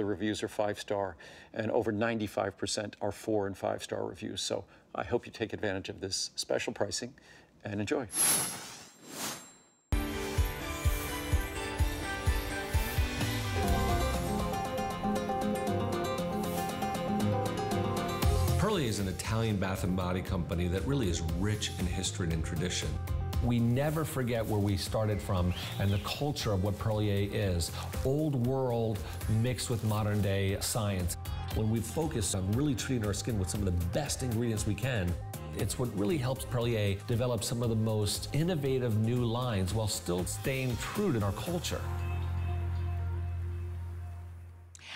the reviews are 5-star, and over 95% are 4- and 5-star reviews. So I hope you take advantage of this special pricing and enjoy. Perlier is an Italian bath and body company that really is rich in history and in tradition. We never forget where we started from and the culture of what Perlier is. Old world mixed with modern day science. When we focus on really treating our skin with some of the best ingredients we can, it's what really helps Perlier develop some of the most innovative new lines while still staying true to our culture.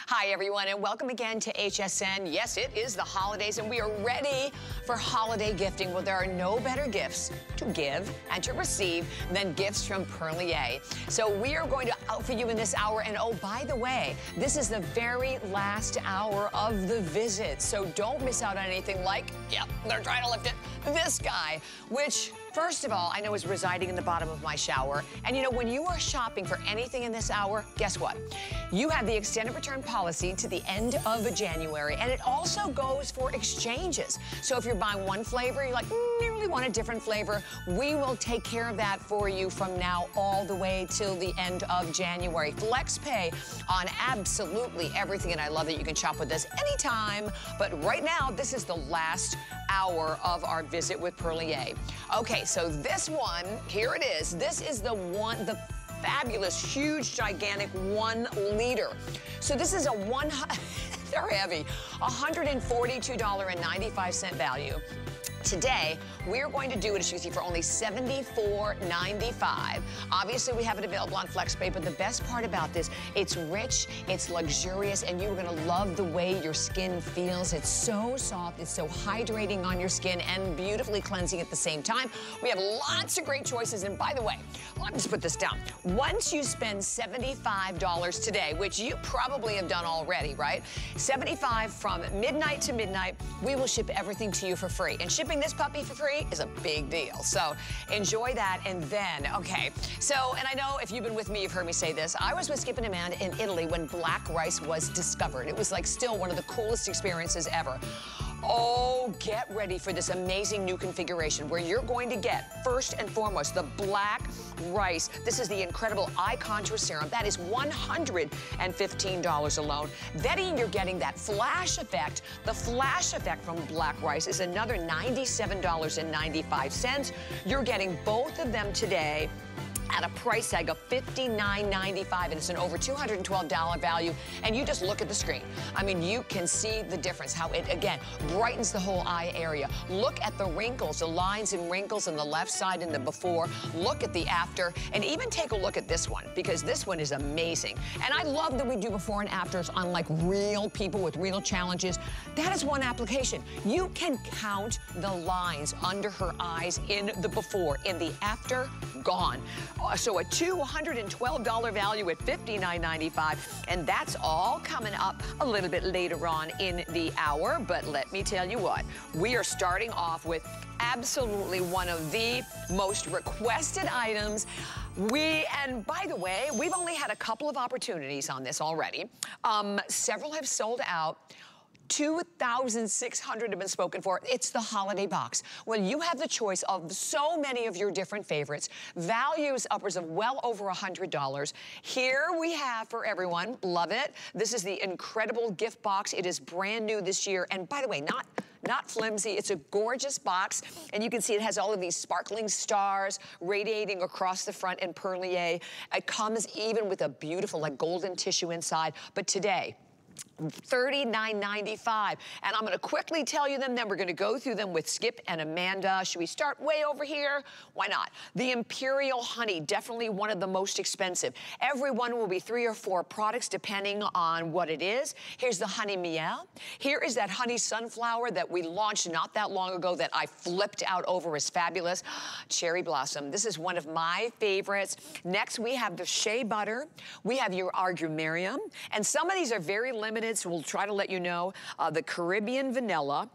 Hi everyone, and welcome again to HSN. Yes, it is the holidays and we are ready for holiday gifting. Well, there are no better gifts to give and to receive than gifts from Perlier. So we are going to outfit you in this hour, and oh, by the way, this is the very last hour of the visit. So don't miss out on anything like, yep, they're trying to lift it, this guy, which, first of all, I know is residing in the bottom of my shower. And you know, when you are shopping for anything in this hour, guess what? You have the extended return policy to the end of January, and it also goes for exchanges. So if you're buying one flavor, you're like, I really want a different flavor, we will take care of that for you from now all the way till the end of January. Flex pay on absolutely everything, and I love that you can shop with us anytime, but right now, this is the last hour of our visit with Perlier. Okay, so this one, here it is. This is the one, the fabulous, huge, gigantic 1 liter. So this is a they're heavy, $142.95 value. Today, we're going to do it, as you can see, for only $74.95. Obviously, we have it available on FlexPay, but the best part about this, it's rich, it's luxurious, and you're gonna love the way your skin feels. It's so soft, it's so hydrating on your skin, and beautifully cleansing at the same time. We have lots of great choices, and by the way, let me just put this down. Once you spend $75 today, which you probably have done already, right? $75 from midnight to midnight, we will ship everything to you for free. And shipping this puppy for free is a big deal. So enjoy that. And then, okay. So, and I know if you've been with me, you've heard me say this. I was with Skip and Amanda in Italy when black rice was discovered. It was like still one of the coolest experiences ever. Oh, get ready for this amazing new configuration where you're going to get, first and foremost, the black rice. This is the incredible Eye Contour Serum. That is $115 alone. Then you're getting that flash effect. The flash effect from black rice is another $97.95. You're getting both of them today at a price tag of $59.95, and it's an over $212 value, and you just look at the screen. I mean, you can see the difference, how it, again, brightens the whole eye area. Look at the wrinkles, the lines and wrinkles on the left side in the before, look at the after, and even take a look at this one, because this one is amazing. And I love that we do before and afters on like real people with real challenges. That is one application. You can count the lines under her eyes in the before, in the after, gone. So a $212 value at $59.95, and that's all coming up a little bit later on in the hour. But let me tell you what, we are starting off with absolutely one of the most requested items. And by the way, we've only had a couple of opportunities on this already. Several have sold out. 2,600 have been spoken for. It's the holiday box. Well, you have the choice of so many of your different favorites. Values uppers of well over $100. Here we have for everyone, love it. This is the incredible gift box. It is brand new this year. And by the way, not flimsy. It's a gorgeous box, and you can see it has all of these sparkling stars radiating across the front in Perlier. It comes even with a beautiful, like, golden tissue inside. But today, $39.95, and I'm going to quickly tell you them, then we're going to go through them with Skip and Amanda. Should we start way over here? Why not? The Imperial Honey, definitely one of the most expensive. Every one will be 3 or 4 products depending on what it is. Here's the Honey Miel. Here is that Honey Sunflower that we launched not that long ago that I flipped out over is fabulous. Cherry Blossom. This is one of my favorites. Next, we have the Shea Butter. We have your Argumerium, and some of these are very limited, so we'll try to let you know. The Caribbean Vanilla,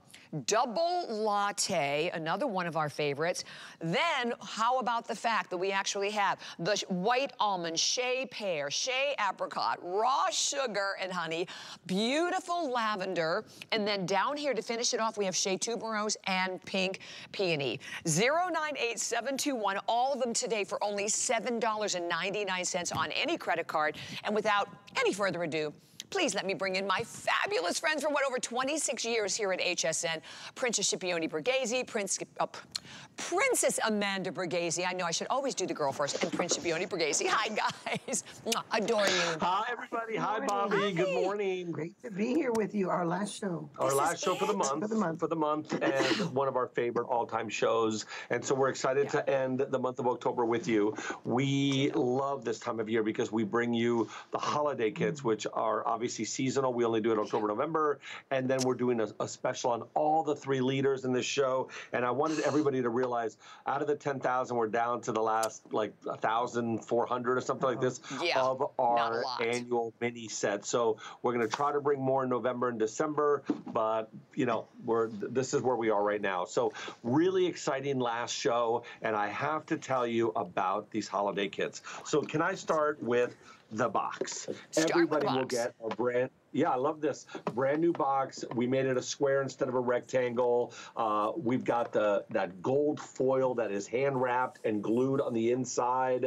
double latte, another one of our favorites. Then, how about the fact that we actually have the white almond, shea pear, shea apricot, raw sugar and honey, beautiful lavender, and then down here to finish it off, we have shea tuberose and pink peony. 098721, all of them today for only $7.99 on any credit card. And without any further ado, please let me bring in my fabulous friends from what, over 26 years here at HSN. Princess Scipione Borghese, Princess Amanda Borghese. I know I should always do the girl first. And Prince Scipione Borghese. Hi, guys. Adore you. Hi, everybody. Hi, Bobby. Hi. Good morning. Great to be here with you. Our last show. Our last show for the month. For the month. For the month. And one of our favorite all-time shows. And so we're excited to end the month of October with you. We love this time of year because we bring you the holiday kits, which are obviously seasonal. We only do it October, November, and then we're doing a special on all the 3 leaders in this show. And I wanted everybody to realize, out of the 10,000, we're down to the last like 1,400 or something like this of our annual mini set. So we're going to try to bring more in November and December, but you know, this is where we are right now. So really exciting last show, and I have to tell you about these holiday kits. So can I start with the box? Everybody will get a brand. Yeah, I love this brand new box. We made it a square instead of a rectangle. We've got that gold foil that is hand wrapped and glued on the inside,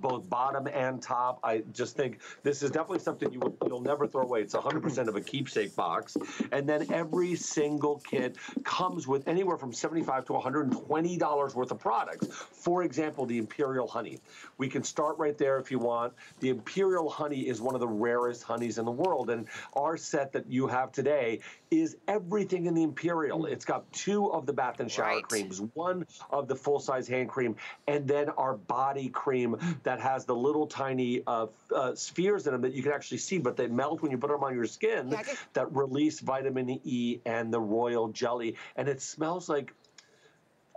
both bottom and top. I just think this is definitely something you'll never throw away. It's 100% of a keepsake box. And then every single kit comes with anywhere from $75 to $120 worth of products. For example, the Imperial Honey. We can start right there if you want. The Imperial Honey is one of the rarest honeys in the world, and our set that you have today is everything in the Imperial. It's got 2 of the bath and shower creams, 1 of the full-size hand cream, and then our body cream that has the little tiny spheres in them that you can actually see, but they melt when you put them on your skin, that release vitamin E and the royal jelly. And it smells like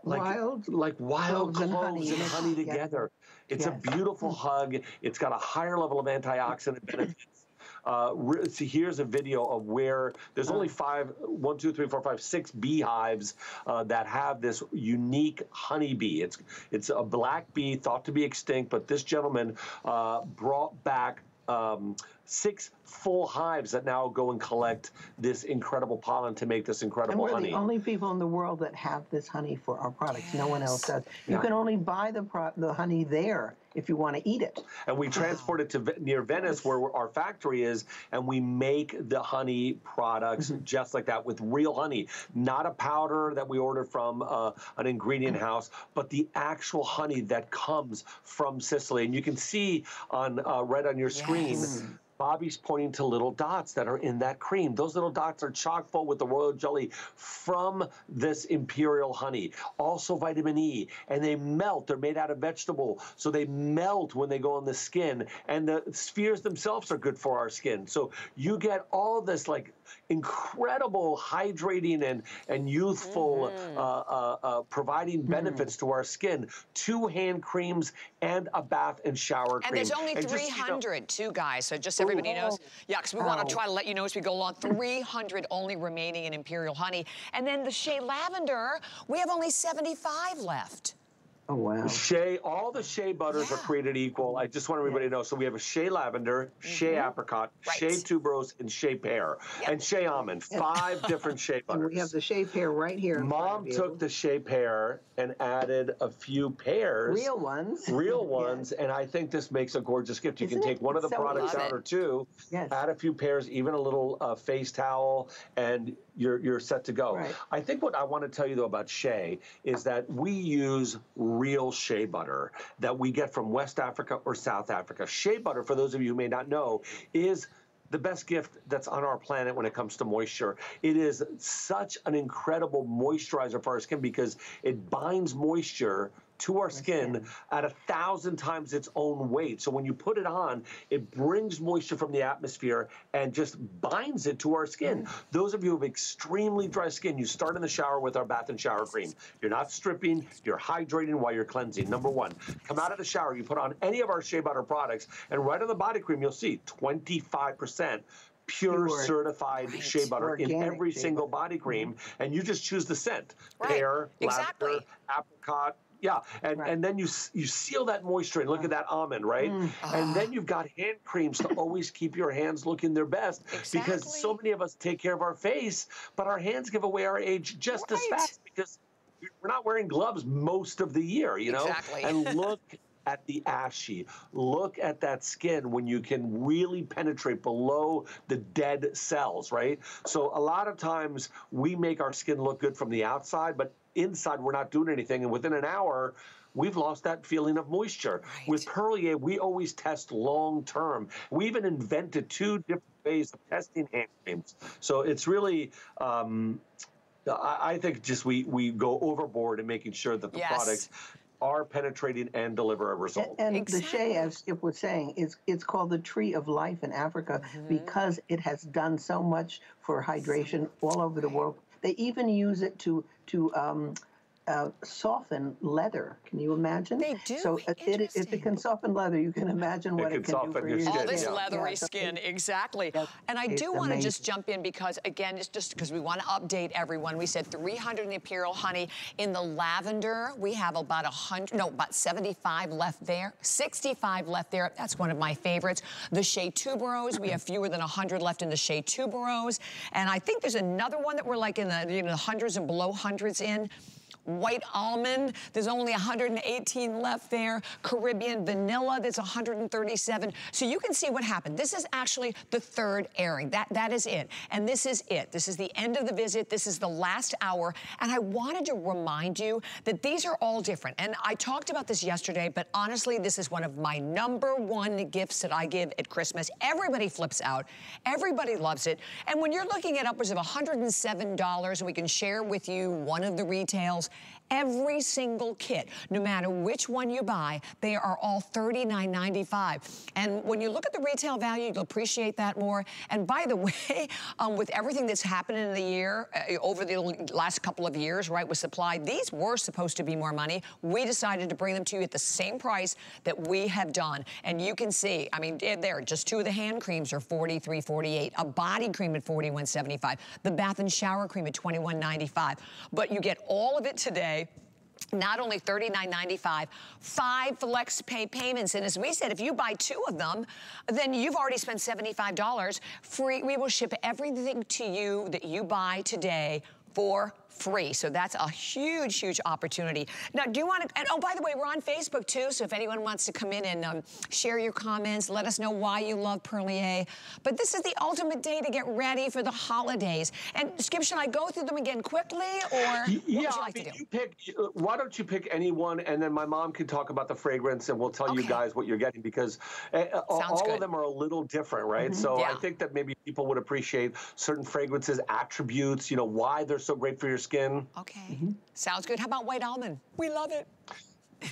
wild cloves and honey together. It's a beautiful hug. It's got a higher level of antioxidant benefits. So here's a video of where there's only 6 beehives that have this unique honeybee. It's a black bee thought to be extinct, but this gentleman brought back 6 full hives that now go and collect this incredible pollen to make this incredible honey. And we're the only people in the world that have this honey for our products. No one else does. You can only buy the honey there if you want to eat it. And we transport it to near Venice, where our factory is, and we make the honey products just like that with real honey. Not a powder that we order from an ingredient house, but the actual honey that comes from Sicily. And you can see on right on your screen, Bobby's pointing to little dots that are in that cream. Those little dots are chock full with the royal jelly from this Imperial honey. Also vitamin E, and they melt. They're made out of vegetable, so they melt when they go on the skin. And the spheres themselves are good for our skin. So you get all this like incredible hydrating and youthful providing benefits to our skin. 2 hand creams and a bath and shower cream. And there's only 300 too, guys. So just everybody knows. Yeah, because we want to try to let you know as we go along. 300 only remaining in Imperial Honey. And then the shea lavender, we have only 75 left. Oh, wow. Shea, all the shea butters are created equal. I just want everybody to know. So we have a shea lavender, shea apricot, shea tuberose, and shea pear, and shea almond. 5 different shea butters. And we have the shea pear right here. Mom took the shea pear and added a few pears. Real ones. Real ones. And I think this makes a gorgeous gift. You can take one of the products out or 2, add a few pears, even a little face towel, and you're set to go. I think what I want to tell you, though, about shea is that we use real shea butter that we get from West Africa or South Africa. Shea butter, for those of you who may not know, is the best gift that's on our planet when it comes to moisture. It is such an incredible moisturizer for our skin because it binds moisture to our skin at 1,000 times its own weight. So when you put it on, it brings moisture from the atmosphere and just binds it to our skin. Those of you who have extremely dry skin, you start in the shower with our bath and shower cream. You're not stripping, you're hydrating while you're cleansing. Number one, come out of the shower, you put on any of our shea butter products, and right on the body cream, you'll see 25% pure certified shea butter in every single body cream, and you just choose the scent. Pear, lavender, apricot. Yeah, and then you seal that moisture and look at that almond, right? And then you've got hand creams to always keep your hands looking their best because so many of us take care of our face, but our hands give away our age just as fast because we're not wearing gloves most of the year, you know? And look at the ashy. Look at that skin when you can really penetrate below the dead cells, right? So a lot of times we make our skin look good from the outside, but inside we're not doing anything, and within an hour we've lost that feeling of moisture. With Perlier, we always test long term. We even invented 2 different ways of testing hand creams. So it's really I think just we go overboard in making sure that the products are penetrating and deliver a result. And the shea, as Skip was saying, it's called the tree of life in Africa because it has done so much for hydration all over the world. They even use it to soften leather. Can you imagine? They do. So if it can soften leather, you can imagine what it can do for you. All this leathery skin, exactly. And I do want to just jump in because, again, it's just because we want to update everyone. We said 300 in the Imperial Honey. In the Lavender, we have about 100, no, about 75 left there, 65 left there. That's one of my favorites. The Shea Tuberose, we have fewer than 100 left in the Shea Tuberose. And I think there's another one that we're like in the hundreds and below hundreds in. White almond, there's only 118 left there. Caribbean vanilla, there's 137. So you can see what happened. This is actually the 3rd airing. That is it. And this is it. This is the end of the visit. This is the last hour. And I wanted to remind you that these are all different. And I talked about this yesterday, but honestly, this is one of my #1 gifts that I give at Christmas. Everybody flips out. Everybody loves it. And when you're looking at upwards of $107, we can share with you one of the retails. Every single kit, no matter which one you buy, they are all $39.95. And when you look at the retail value, you'll appreciate that more. And by the way, with everything that's happened in the year, over the last couple of years, right, with supply, these were supposed to be more money. We decided to bring them to you at the same price that we have done. And you can see, I mean, there, just 2 of the hand creams are $43.48, a body cream at $41.75, the bath and shower cream at $21.95. But you get all of it today, not only $39.95, 5 flex pay payments. And as we said, if you buy 2 of them, then you've already spent $75 free. We will ship everything to you that you buy today for free. So that's a huge, huge opportunity. Now, do you want to, and oh, by the way, we're on Facebook too, so if anyone wants to come in and share your comments, let us know why you love Perlier. But this is the ultimate day to get ready for the holidays. And Skip, should I go through them again quickly, or what would you like to do? You pick, why don't you pick anyone, and then my mom can talk about the fragrance, and we'll tell you guys what you're getting, because all of them are a little different, right? So I think that maybe people would appreciate certain fragrances, attributes, you know, why they're so great for your skin. Sounds good. How about white almond? We love it.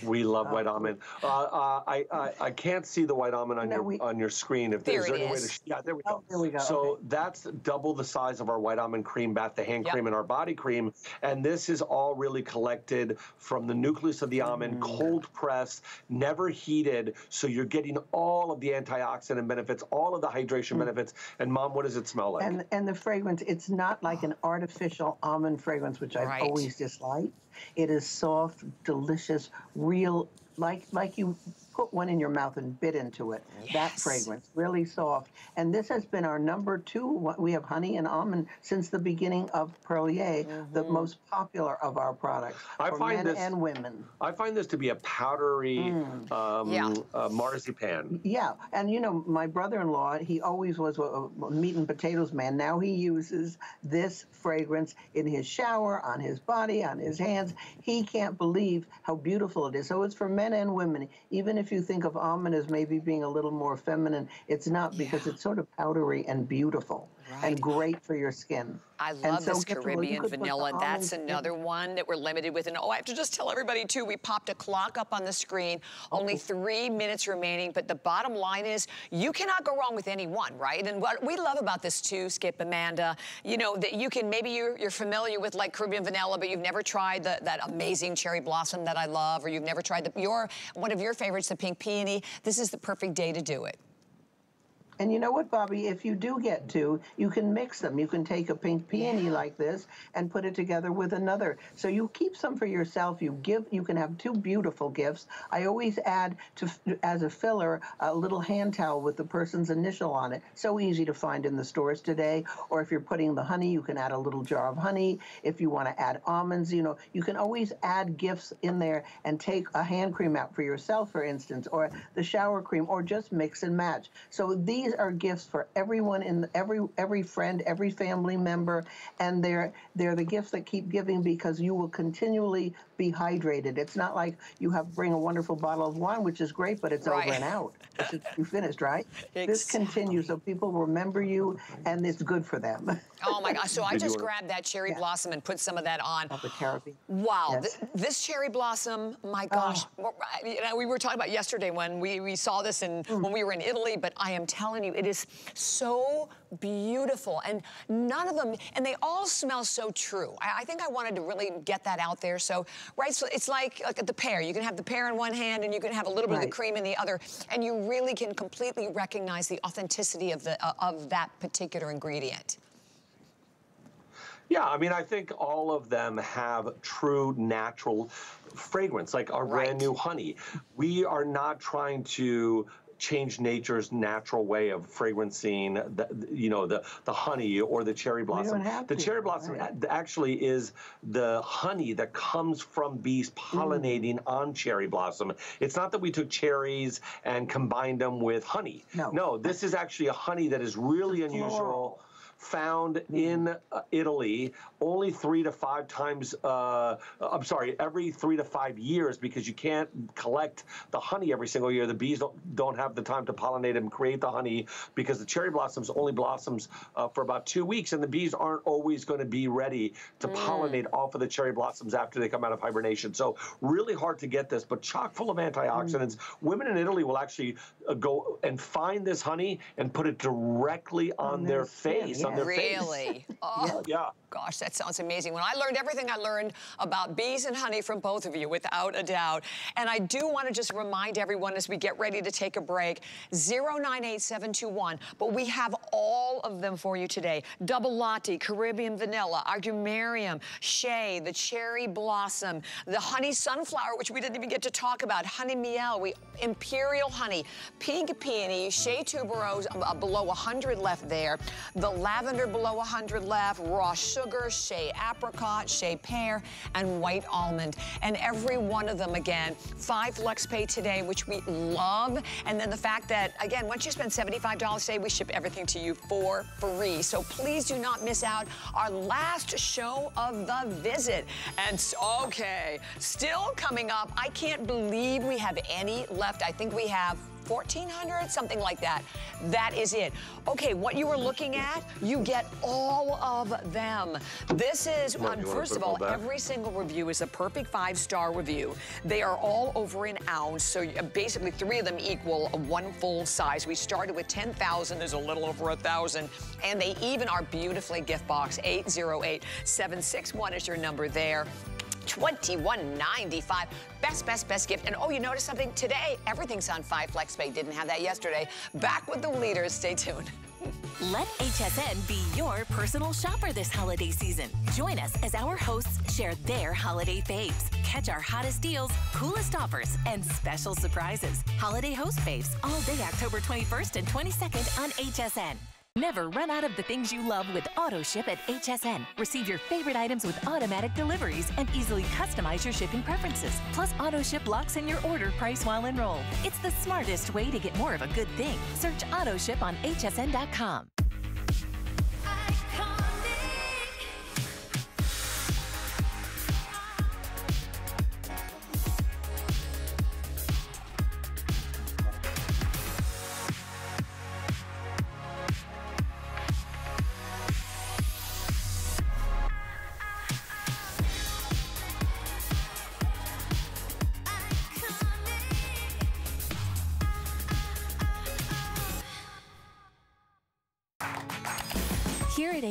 We love white almond. I can't see the white almond on your screen. If there's any way to, there we go. There we go. So that's double the size of our white almond cream bath, the hand cream, and our body cream. And this is all really collected from the nucleus of the almond, cold pressed, never heated. So you're getting all of the antioxidant benefits, all of the hydration benefits. And Mom, what does it smell like? And the fragrance, it's not like an artificial almond fragrance, which I've always disliked. It is soft, delicious, real, like you put one in your mouth and bit into it. That fragrance, really soft. And this has been our #2. We have honey and almond since the beginning of Perlier, the most popular of our products for men and women. I find this to be a powdery marzipan. Yeah, and you know, my brother-in-law, he always was a meat and potatoes man. Now he uses this fragrance in his shower, on his body, on his hands. He can't believe how beautiful it is. So it's for men and women. Even if you think of almond as maybe being a little more feminine, it's not, because it's sort of powdery and beautiful and great for your skin. I love this Caribbean vanilla. That's another one that we're limited with. And oh, I have to just tell everybody too, we popped a clock up on the screen, only 3 minutes remaining, but the bottom line is you cannot go wrong with any one, right? And what we love about this too, Skip, Amanda, you know, that you can, maybe you're familiar with like Caribbean vanilla, but you've never tried that amazing cherry blossom that I love, or you've never tried one of your favorites, the pink peony. This is the perfect day to do it. And you know what, Bobby, if you do get to, you can mix them. You can take a pink peony like this and put it together with another. So you keep some for yourself. You give, you can have two beautiful gifts. I always add to, as a filler, a little hand towel with the person's initial on it. So easy to find in the stores today. Or if you're putting the honey, you can add a little jar of honey. If you want to add almonds, you know, you can always add gifts in there and take a hand cream out for yourself, for instance, or the shower cream, or just mix and match. So these are gifts for everyone, in the, every friend, every family member, and they're the gifts that keep giving, because you will continually be hydrated. It's not like you have bring a wonderful bottle of wine, which is great, but it's over and out. You finished, right? Exactly. This continues, so people remember you, and it's good for them. Oh my gosh! So I just grabbed that cherry blossom and put some of that on. Oh, the Caribbean. Wow! Yes. This cherry blossom, my gosh! Oh. We were talking about yesterday when we saw this and when we were in Italy, but I am telling you, it is so beautiful, and none of them, and they all smell so true. I think I wanted to really get that out there. So, right, so it's like the pear. You can have the pear in one hand, and you can have a little bit of the cream in the other, and you really can completely recognize the authenticity of the of that particular ingredient. Yeah, I mean, I think all of them have true natural fragrance, like our brand new honey. We are not trying to change nature's natural way of fragrancing, you know, the honey or the cherry blossom. The cherry blossom actually is the honey that comes from bees pollinating on cherry blossom. It's not that we took cherries and combined them with honey. No, no, this is actually a honey that is really unusual. Found in Italy only 3 to 5 times, I'm sorry, every 3 to 5 years, because you can't collect the honey every single year. The bees don't have the time to pollinate and create the honey, because the cherry blossoms only blossoms for about 2 weeks, and the bees aren't always going to be ready to pollinate off of the cherry blossoms after they come out of hibernation. So really hard to get this, but chock full of antioxidants. Women in Italy will actually go and find this honey and put it directly on their face. Really? Oh, gosh, that sounds amazing. When I learned everything I learned about bees and honey from both of you, without a doubt. And I do want to just remind everyone as we get ready to take a break, 098721, but we have all of them for you today. Double latte, Caribbean vanilla, argumarium, shea, the cherry blossom, the honey sunflower, which we didn't even get to talk about, honey miel, imperial honey, pink peony, shea tuberose, below 100 left there, the lavender below 100 left, raw sugar, shea apricot, shea pear, and white almond. And every one of them, again, 5 Lux Pay today, which we love. And then the fact that, again, once you spend $75 today, we ship everything to you for free. So please do not miss out our last show of the visit. And okay, still coming up, I can't believe we have any left. I think we have 1,400, something like that. That is it. Okay, what you were looking at, you get all of them. This is, first of all, every single review is a perfect 5-star review. They are all over an ounce, so basically 3 of them equal 1 full size. We started with 10,000, there's a little over 1,000, and they even are beautifully gift box. 808-761 is your number there. $21.95. Best gift. And oh, you noticed something? Today, everything's on 5 FlexPay. Didn't have that yesterday. Back with the leaders. Stay tuned. Let HSN be your personal shopper this holiday season. Join us as our hosts share their holiday faves. Catch our hottest deals, coolest offers, and special surprises. Holiday host faves all day October 21st and 22nd on HSN. Never run out of the things you love with AutoShip at HSN. Receive your favorite items with automatic deliveries and easily customize your shipping preferences. Plus, AutoShip locks in your order price while enrolled. It's the smartest way to get more of a good thing. Search AutoShip on hsn.com. Here at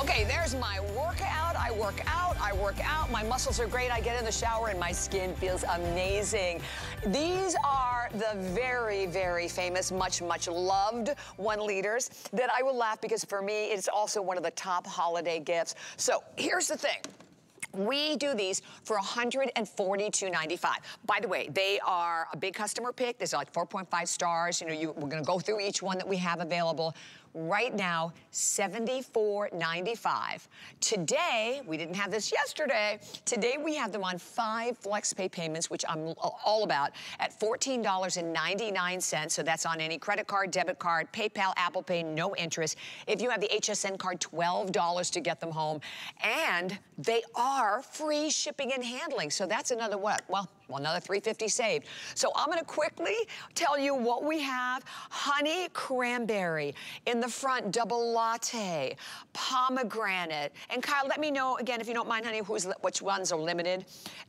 Okay, there's my workout. I work out. My muscles are great. I get in the shower and my skin feels amazing. These are the very, very famous, much, much loved 1-liters that I will laugh because for me, it's also one of the top holiday gifts. So here's the thing. We do these for $142.95. By the way, they are a big customer pick. There's like 4.5 stars. You know, we're going to go through each one that we have available. Right now, $74.95. Today, we didn't have this yesterday. Today, we have them on 5 flex pay payments, which I'm all about, at $14.99. So that's on any credit card, debit card, PayPal, Apple Pay, no interest. If you have the HSN card, $12 to get them home. And they are free shipping and handling. So that's another what? Well, another $3.50 saved. So I'm gonna quickly tell you what we have. Honey cranberry in the front, double latte, pomegranate. And Kyle, let me know, again, if you don't mind, honey, which ones are limited.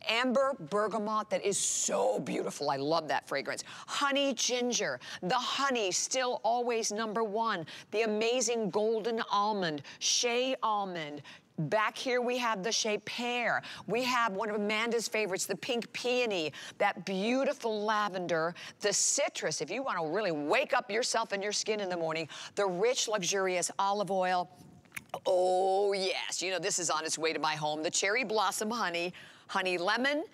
Amber bergamot, that is so beautiful. I love that fragrance. Honey ginger, the honey, still always #1. The amazing golden almond, shea almond. Back here we have the shea pear. We have one of Amanda's favorites, the pink peony, that beautiful lavender, the citrus, if you want to really wake up yourself and your skin in the morning, the rich, luxurious olive oil. Oh yes, you know this is on its way to my home. The cherry blossom honey, honey lemon,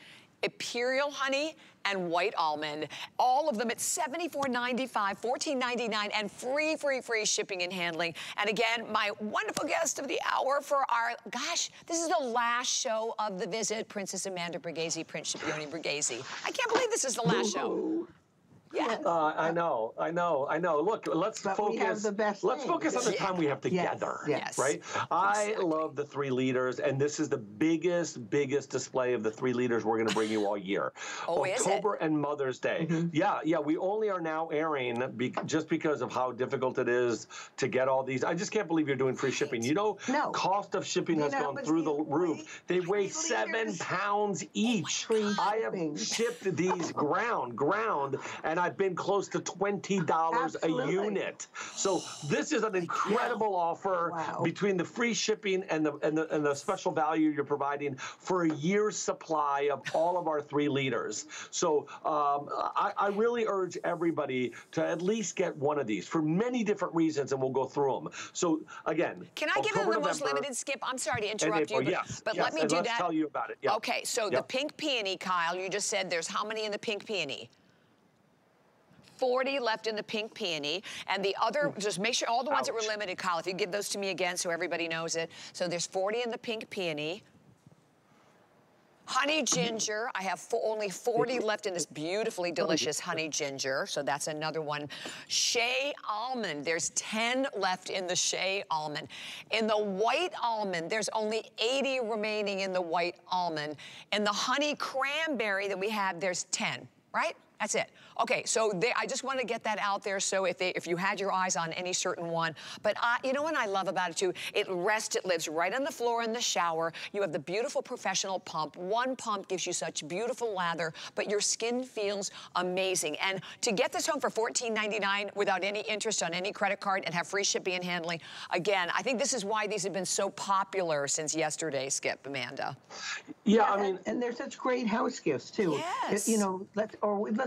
imperial honey, and white almond. All of them at $74.95, $14.99, and free shipping and handling. And again, my wonderful guest of the hour for our, gosh, this is the last show of the visit, Princess Amanda Borghese, Prince Scipione Borghese. I can't believe this is the last show. Yeah. I know. Look, let's focus on the time we have together. Yes. Right? Exactly. I love the 3 liters, and this is the biggest display of the 3 liters we're going to bring you all year. Oh, October and Mother's Day. Mm-hmm. Yeah. We only are now airing just because of how difficult it is to get all these. I just can't believe you're doing free shipping. You know, cost of shipping has gone through the roof. They weigh 7 pounds each. Oh, I have shipped these ground, and I've been close to $20 a unit. So this is an incredible offer between the free shipping and the special value you're providing for a year's supply of all of our 3 liters. So I really urge everybody to at least get one of these for many different reasons, and we'll go through them. So again, can I give you the most limited, Skip? I'm sorry to interrupt you, but let me do that. Let's tell you about it. Yeah. Okay, so the pink peony, Kyle, you just said there's how many in the pink peony? 40 left in the pink peony, and the other, just make sure all the ones that were limited, Kyle, if you give those to me again so everybody knows it. So there's 40 in the pink peony. Honey ginger, I have only 40 left in this beautifully delicious honey ginger, so that's another one. Shea almond, there's 10 left in the shea almond. In the white almond, there's only 80 remaining in the white almond. In the honey cranberry that we have, there's 10, right? That's it. Okay, so I just want to get that out there. So if you had your eyes on any certain one, but you know what I love about it too? It lives right on the floor in the shower. You have the beautiful professional pump. One pump gives you such beautiful lather, but your skin feels amazing. And to get this home for $14.99 without any interest on any credit card and have free shipping and handling, again, I think this is why these have been so popular since yesterday, Skip, Amanda. Yeah, I mean, and they're such great house gifts too. Yes. You know, let's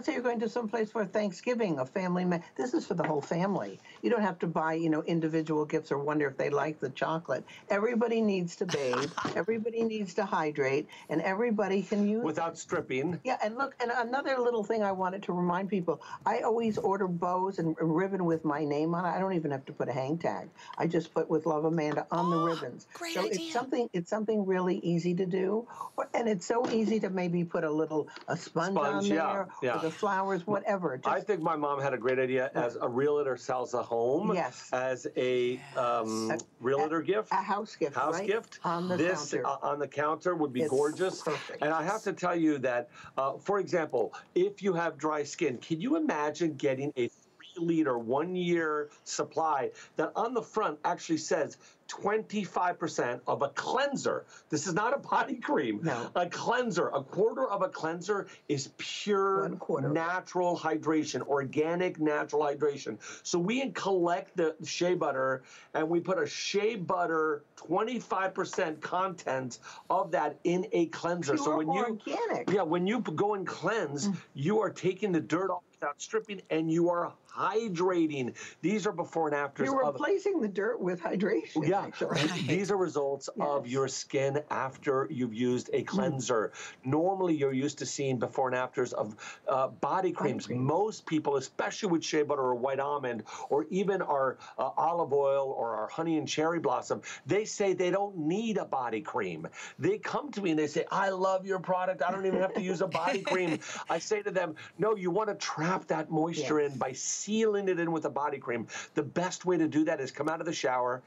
say you're going to someplace for Thanksgiving, a family. This is for the whole family. You don't have to buy, you know, individual gifts or wonder if they like the chocolate. Everybody needs to bathe. Everybody needs to hydrate, and everybody can use without stripping. Yeah, and look, and another little thing I wanted to remind people: I always order bows and ribbon with my name on it. I don't even have to put a hang tag. I just put "With Love, Amanda" on the ribbons. Great idea. So it's something really easy to do, and it's so easy to maybe put a sponge on there. Yeah. Or the flowers, whatever. Just... I think my mom had a great idea as a realtor sells a home. Yes. As a realtor gift. A house gift. House right? gift. On the this, counter. On the counter would be gorgeous. Perfect. And I have to tell you that, for example, if you have dry skin, can you imagine getting a 3-liter, 1-year supply that on the front actually says 25% of a cleanser? This is not a body cream. No. A cleanser, a quarter of a cleanser is pure natural hydration, organic natural hydration. So we collect the shea butter and we put a shea butter 25% content of that in a cleanser. Pure so when organic. Yeah, when you go and cleanse, you are taking the dirt off without stripping, and you are hydrating. These are before and afters. You're replacing the dirt with hydration. Yeah, actually. These are results of your skin after you've used a cleanser. Normally, you're used to seeing before and afters of body creams. Most people, especially with shea butter or white almond, or even our olive oil or our honey and cherry blossom, they say they don't need a body cream. They come to me and they say, I love your product. I don't even have to use a body cream. I say to them, no, you want to trap that moisture in by sealing it in with a body cream. The best way to do that is come out of the shower,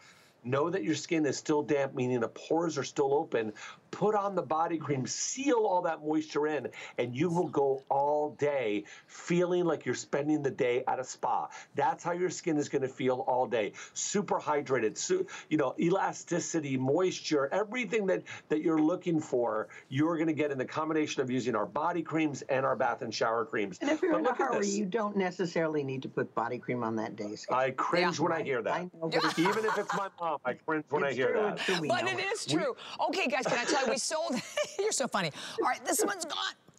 know that your skin is still damp, meaning the pores are still open, put on the body cream, seal all that moisture in, and you will go all day feeling like you're spending the day at a spa. That's how your skin is going to feel all day. Super hydrated, you know, elasticity, moisture, everything that you're looking for, you're going to get in the combination of using our body creams and our bath and shower creams. And if you're in a hurry, you don't necessarily need to put body cream on that day. So I cringe when I hear that. I know, even if it's my mom. My friends, when I hear that. But it is true. Okay, guys, can I tell you, we sold... You're so funny. All right, this one's gone.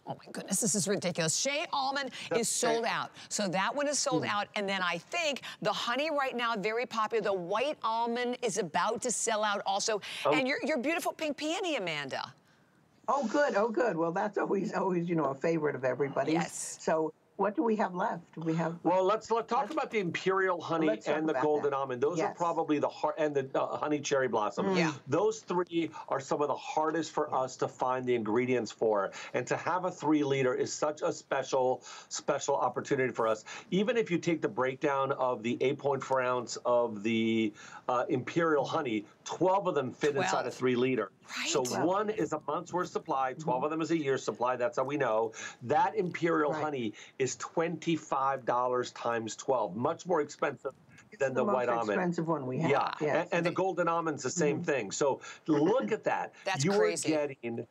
Oh, my goodness, this is ridiculous. Shea almond is sold out. So that one is sold out. And then I think the honey right now, very popular. The white almond is about to sell out also. And your beautiful pink peony, Amanda. Oh, good. Oh, good. Well, that's always, you know, a favorite of everybody's. Yes. So... what do we have left? We have let's talk about the imperial honey and the golden almond. Those are probably the hard, and the honey cherry blossom. Yeah. Those three are some of the hardest for us to find the ingredients for, and to have a 3-liter is such a special opportunity for us. Even if you take the breakdown of the 8.4 ounce of the imperial honey, 12 of them fit inside a 3-liter. Right. So one is a month's worth supply, 12 of them is a year's supply, that's how we know. That imperial honey is $25 times 12, much more expensive than the white almond. It's the most expensive one we have. Yeah, and the golden almond's the same thing. So look at that. That's crazy. You are getting...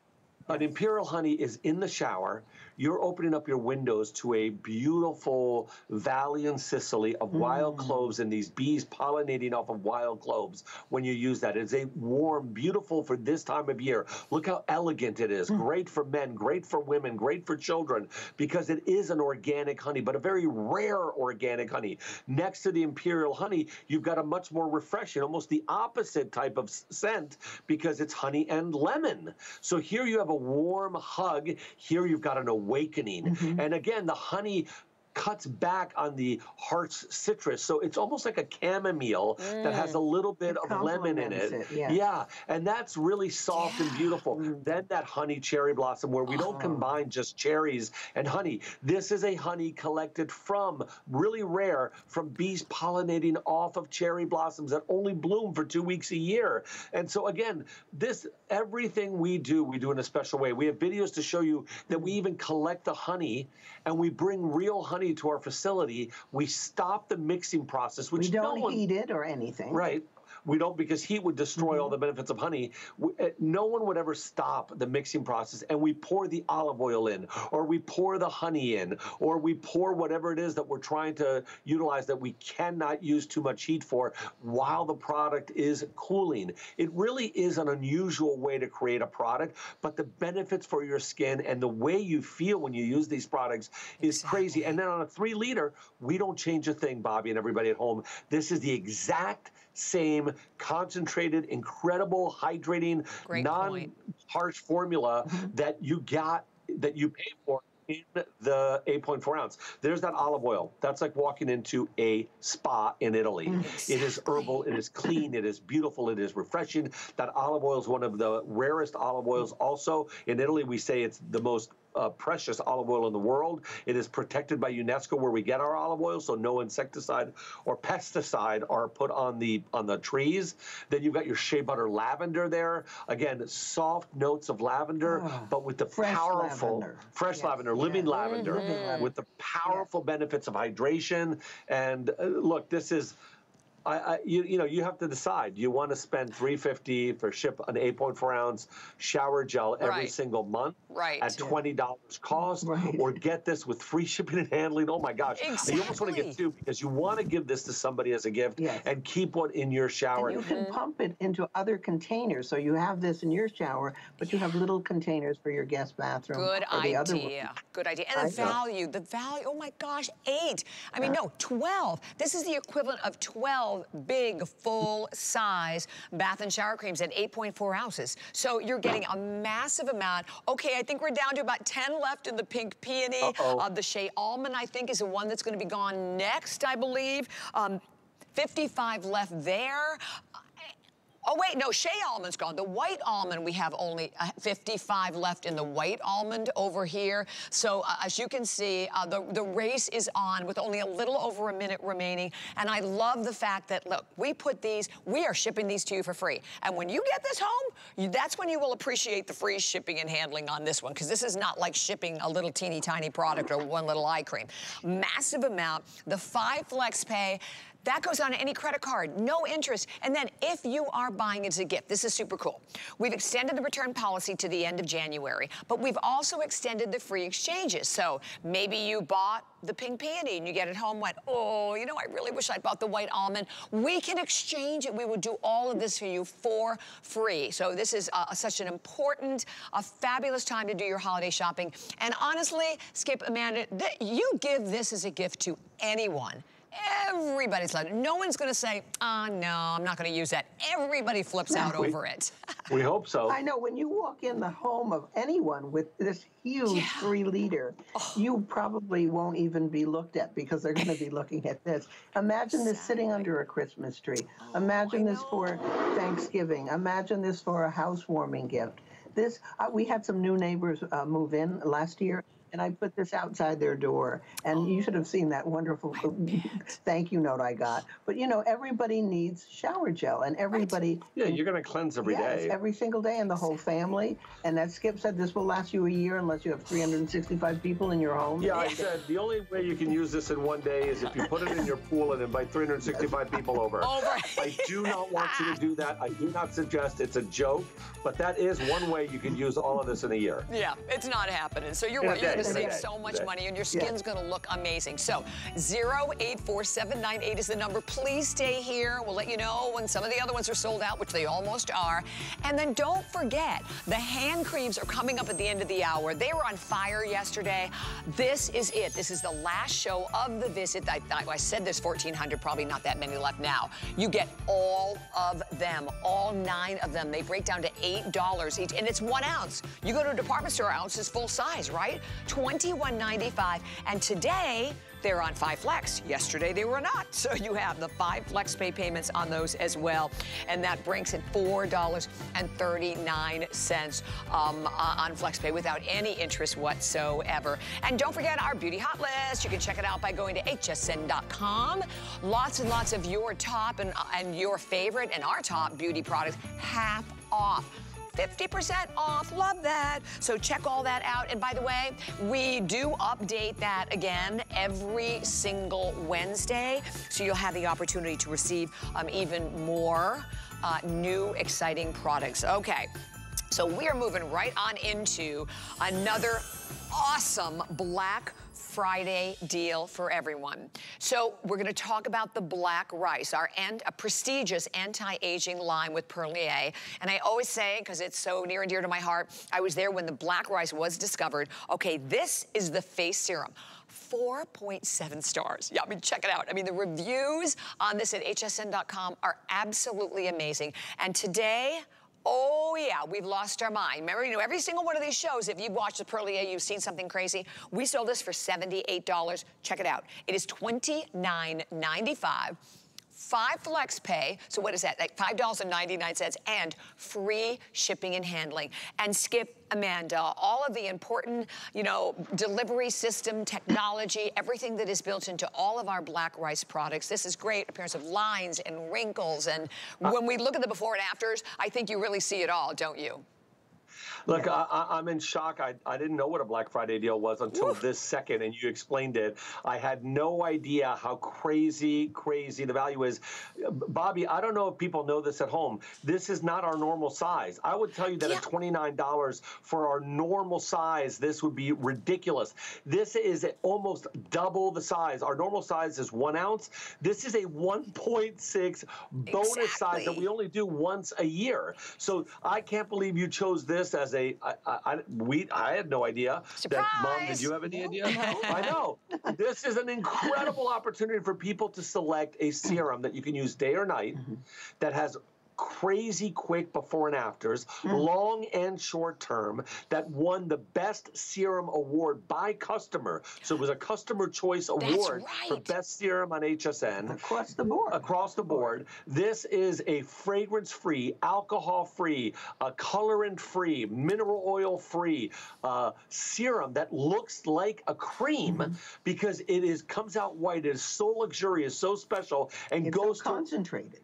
an imperial honey is in the shower. You're opening up your windows to a beautiful valley in Sicily of wild cloves and these bees pollinating off of wild cloves when you use that. It's a warm, beautiful for this time of year. Look how elegant it is. Great for men, great for women, great for children, because it is an organic honey, but a very rare organic honey. Next to the imperial honey, you've got a much more refreshing, almost the opposite type of scent, because it's honey and lemon. So here you have a warm hug. Here you've got an awakening. And again, the honey cuts back on the heart's citrus. So it's almost like a chamomile that has a little bit of lemon in it. And that's really soft and beautiful. Then that honey cherry blossom, where we don't combine just cherries and honey. This is a honey collected from, really rare, from bees pollinating off of cherry blossoms that only bloom for 2 weeks a year. And so again, this, everything we do in a special way. We have videos to show you that we even collect the honey and we bring real honey to our facility. We stop the mixing process, which we don't heat it or anything. Right. We don't, because heat would destroy all the benefits of honey. No one would ever stop the mixing process, and we pour the olive oil in, or we pour the honey in, or we pour whatever it is that we're trying to utilize that we cannot use too much heat for while the product is cooling. It really is an unusual way to create a product, but the benefits for your skin and the way you feel when you use these products is crazy. And then on a 3-liter, we don't change a thing, Bobby and everybody at home. This is the exact same concentrated, incredible, hydrating, non-harsh formula that you got, that you pay for in the 8.4 ounce. There's that olive oil. That's like walking into a spa in Italy. It is herbal, it is clean, it is beautiful, it is refreshing. That olive oil is one of the rarest olive oils also. In Italy, we say it's the most precious olive oil in the world. It is protected by UNESCO where we get our olive oil, so no insecticide or pesticide are put on the trees. Then you've got your shea butter lavender there. Again, soft notes of lavender, but with the powerful lavender. Fresh lavender, living lavender, with the powerful benefits of hydration. And look, this is. You know, you have to decide. You want to spend $3.50 for ship an 8.4-ounce shower gel every single monmonth at $20 cost, or get this with free shipping and handling. Oh my gosh! Exactly. You almost want to get two because you want to give this to somebody as a gift and keep one in your shower. And you can pump it into other containers, so you have this in your shower, but you have little containers for your guest bathroom. Good idea. Good idea. And the value, Oh my gosh, 8. I mean, no, 12. This is the equivalent of 12. Big, full-size bath and shower creams at 8.4 ounces. So you're getting a massive amount. Okay, I think we're down to about 10 left in the pink peony. The shea almond, I think, is the one that's going to be gone next, I believe. 55 left there. Oh, wait, no, shea almond's gone. The white almond, we have only 55 left in the white almond over here. So as you can see, the race is on with only a little over a minute remaining. And I love the fact that, look, we put these, we are shipping these to you for free. And when you get this home, that's when you will appreciate the free shipping and handling on this one, because this is not like shipping a little teeny tiny product or one little eye cream. Massive amount, the 5 Flex Pay, that goes on any credit card, no interest. And then if you are buying it as a gift, this is super cool. We've extended the return policy to the end of January, but we've also extended the free exchanges. So maybe you bought the pink peony and you get it home, went, oh, you know, I really wish I bought the white almond. We can exchange it. We will do all of this for you for free. So this is such an important, a fabulous time to do your holiday shopping. And honestly, Skip, Amanda, you give this as a gift to anyone. Everybody's loving it. No one's going to say, oh, no, I'm not going to use that. Everybody flips out over it. We hope so. I know. When you walk in the home of anyone with this huge 3-liter, you probably won't even be looked at because they're going to be looking at this. Imagine this sitting under a Christmas tree. Imagine this for Thanksgiving. Imagine this for a housewarming gift. This, we had some new neighbors move in last year. And I put this outside their door. And you should have seen that wonderful thank you note I got. But, you know, everybody needs shower gel. And everybody... Yeah, you're going to cleanse every day. Every single day in the whole family. And as Skip said, this will last you a year unless you have 365 people in your home. Yeah, I said the only way you can use this in one day is if you put it in your pool and invite 365 people over. I do not want you to do that. I do not suggest it's a joke. But that is one way you can use all of this in a year. Yeah, it's not happening. So you're right. Save so much money, and your skin's gonna look amazing. So 0847988 is the number. Please stay here. We'll let you know when some of the other ones are sold out, which they almost are. And then don't forget, the hand creams are coming up at the end of the hour. They were on fire yesterday. This is it. This is the last show of the visit. I said there's 1,400, probably not that many left now. You get all of them, all 9 of them. They break down to $8 each, and it's 1 ounce. You go to a department store, ounce is full size, right? $21.95, and today they're on 5 Flex. Yesterday they were not, so you have the 5 Flex Pay payments on those as well, and that brings it $4.39 on Flex Pay without any interest whatsoever. And don't forget our beauty hot list. You can check it out by going to hsn.com. Lots and lots of your top and your favorite and our top beauty products half off. 50% off, love that. So check all that out. And by the way, we do update that again every single Wednesday. So you'll have the opportunity to receive even more new exciting products. Okay, so we are moving right on into another awesome Black Friday deal for everyone. So we're going to talk about the black rice, our a prestigious anti-aging line with Perlier. And I always say, because it's so near and dear to my heart, I was there when the black rice was discovered. Okay, this is the face serum. 4.7 stars. Yeah, I mean, check it out. I mean, the reviews on this at hsn.com are absolutely amazing. And today... oh yeah, we've lost our mind. Remember, you know, every single one of these shows, if you've watched the Perlier, you've seen something crazy. We sold this for $78. Check it out. It is $29.95 5 flex pay, so what is that, like $5.99, and free shipping and handling. And Skip, Amanda, all of the important, you know, delivery system, technology, everything that is built into all of our black rice products. This is great, appearance of lines and wrinkles, and when we look at the before and afters, I think you really see it all, don't you? Look, I'm in shock. I didn't know what a Black Friday deal was until this second, and you explained it. I had no idea how crazy the value is. Bobby, I don't know if people know this at home. This is not our normal size. I would tell you that at $29 for our normal size, this would be ridiculous. This is almost double the size. Our normal size is 1 ounce. This is a 1.6 bonus size that we only do once a year. So I can't believe you chose this as a, I had no idea. Surprise! That, Mom, did you have any idea? No. I know. This is an incredible opportunity for people to select a serum that you can use day or night that has crazy quick before and afters, long and short term, that won the Best Serum Award by customer. So it was a customer choice award for Best Serum on HSN. Across the board. Across the board. This is a fragrance-free, alcohol-free, colorant-free, mineral oil-free serum that looks like a cream because it is comes out white. It is so luxurious, so special, and it's goes so concentrated.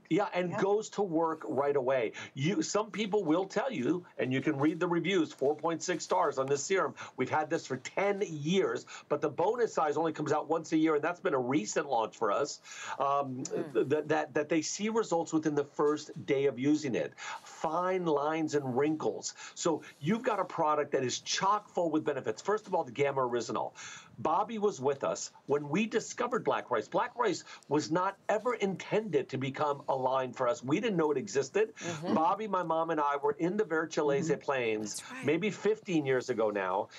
Goes to work right away. Some people will tell you, and you can read the reviews, 4.6 stars on this serum. We've had this for 10 years, but the bonus size only comes out once a year, and that's been a recent launch for us, that they see results within the first day of using it. Fine lines and wrinkles. So you've got a product that is chock full with benefits. First of all, the gamma orisinol. Bobby was with us when we discovered black rice. Black rice was not ever intended to become a line for us. We didn't know it existed. Bobby, my mom, and I were in the Vercellese plains maybe 15 years ago now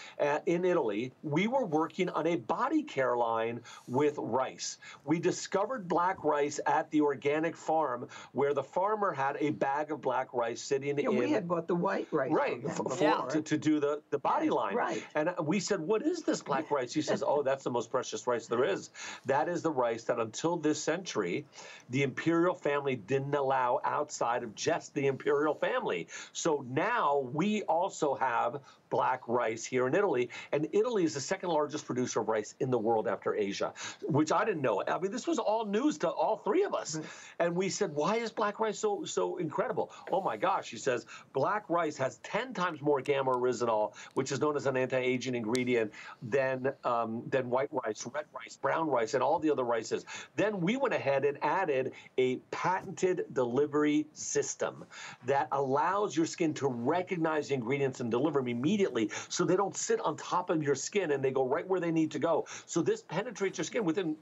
in Italy. We were working on a body care line with rice. We discovered black rice at the organic farm where the farmer had a bag of black rice sitting in. We had bought the white rice. Right, to do the body line. Right. And we said, what is this black rice? He says, oh, that's the most precious rice there is. That is the rice that until this century, the imperial family didn't allow outside of just the imperial family. So now we also have black rice here in Italy, and Italy is the second largest producer of rice in the world after Asia, which I didn't know. I mean, this was all news to all three of us. And we said, why is black rice so incredible? Oh my gosh, he says, black rice has 10 times more gamma orisinol, which is known as an anti-aging ingredient, than white rice, red rice, brown rice, and all the other rices. Then we went ahead and added a patented delivery system that allows your skin to recognize the ingredients and deliver them immediately, so they don't sit on top of your skin and they go right where they need to go. So this penetrates your skin within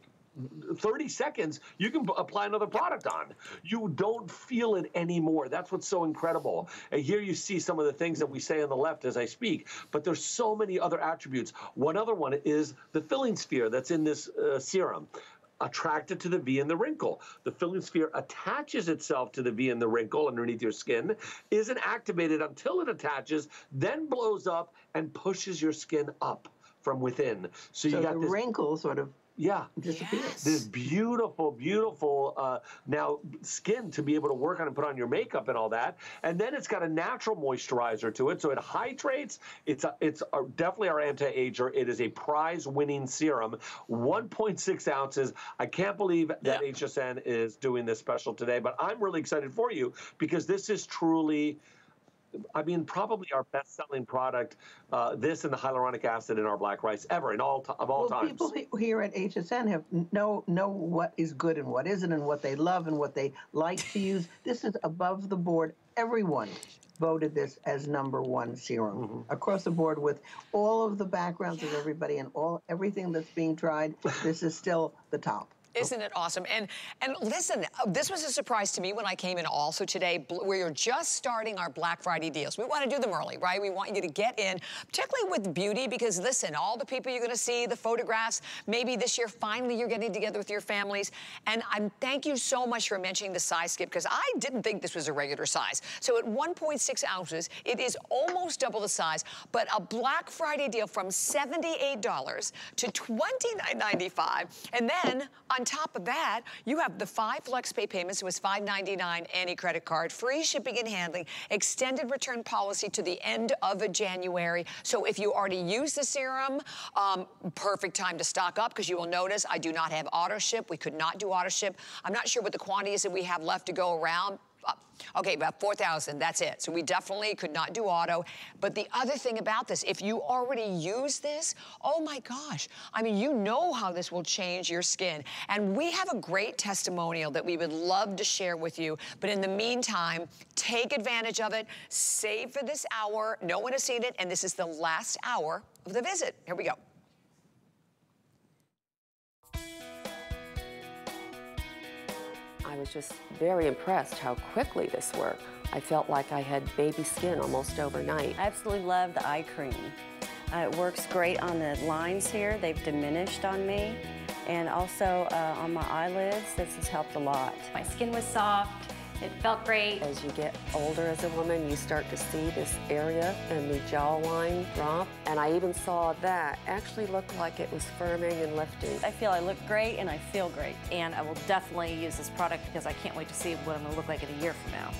30 seconds, you can apply another product on. You don't feel it anymore. That's what's so incredible. And here you see some of the things that we say on the left as I speak, but there's so many other attributes. One other one is the filling sphere that's in this serum. Attracted to the V and the wrinkle. The filling sphere attaches itself to the V and the wrinkle underneath your skin, isn't activated until it attaches, then blows up and pushes your skin up from within. So you got the wrinkle sort of disappears. Yes. This beautiful, beautiful now skin to be able to work on and put on your makeup and all that. And then it's got a natural moisturizer to it, so it hydrates. It's definitely our anti-ager. It is a prize-winning serum, 1.6 ounces. I can't believe that HSN is doing this special today, but I'm really excited for you because this is truly, I mean, probably our best-selling product, this and the hyaluronic acid in our black rice ever, of all times. People here at HSN have know what is good and what isn't, and what they love and what they like to use. This is above the board. Everyone voted this as #1 serum across the board with all of the backgrounds of everybody and everything that's being tried. This is still the top. Isn't it awesome? And listen, this was a surprise to me when I came in also today. We're just starting our Black Friday deals. We want to do them early, right? We want you to get in, particularly with beauty, because listen, all the people you're going to see, the photographs, maybe this year finally you're getting together with your families. And thank you so much for mentioning the size, Skip, because I didn't think this was a regular size. So at 1.6 ounces, it is almost double the size, but a Black Friday deal from $78 to $29.95. And then on top of that, you have the 5 FlexPay payments. It was $5.99, any credit card, free shipping and handling, extended return policy to the end of January. So if you already use the serum, perfect time to stock up, because you will notice I do not have auto ship. We could not do auto ship. I'm not sure what the quantity is that we have left to go around. Okay, about 4,000, that's it. So we definitely could not do auto. But the other thing about this, if you already use this, oh my gosh, I mean, you know how this will change your skin. And we have a great testimonial that we would love to share with you. But in the meantime, take advantage of it, save for this hour. No one has seen it, and this is the last hour of the visit. Here we go. I was just very impressed how quickly this worked. I felt like I had baby skin almost overnight. I absolutely love the eye cream. It works great on the lines here. They've diminished on me. And also on my eyelids, this has helped a lot. My skin was soft. It felt great. As you get older as a woman, you start to see this area and the jawline drop. And I even saw that actually looked like it was firming and lifting. I feel I look great and I feel great. And I will definitely use this product because I can't wait to see what I'm going to look like in a year from now.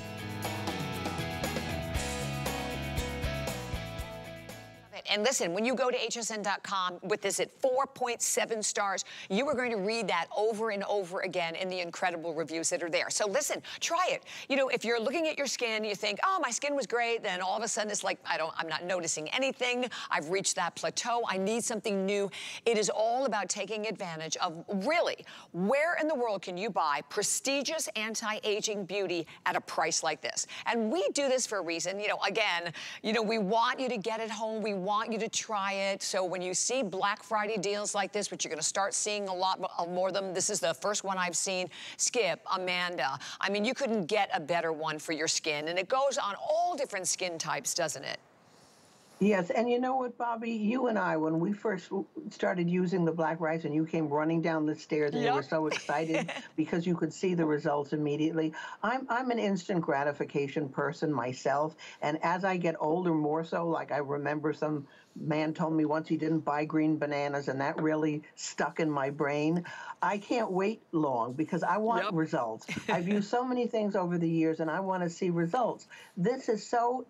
And listen, when you go to hsn.com with this at 4.7 stars, you are going to read that over and over again in the incredible reviews that are there. So listen, try it. You know, if you're looking at your skin, you think, oh, my skin was great, then all of a sudden it's like, I'm not noticing anything. I've reached that plateau. I need something new. It is all about taking advantage of, really, where in the world can you buy prestigious anti-aging beauty at a price like this? And we do this for a reason. You know, again, you know, we want you to get it home. We want you to try it. So when you see Black Friday deals like this, which you're going to start seeing a lot more of them, this is the first one I've seen. Skip, Amanda. I mean, you couldn't get a better one for your skin. And it goes on all different skin types, doesn't it? Yes, and you know what, Bobby? You and I, when we first started using the black rice and you came running down the stairs and you were so excited because you could see the results immediately. I'm an instant gratification person myself, and as I get older, more so, like I remember some man told me once he didn't buy green bananas, and that really stuck in my brain. I can't wait long because I want results. I've used so many things over the years, and I want to see results. This is so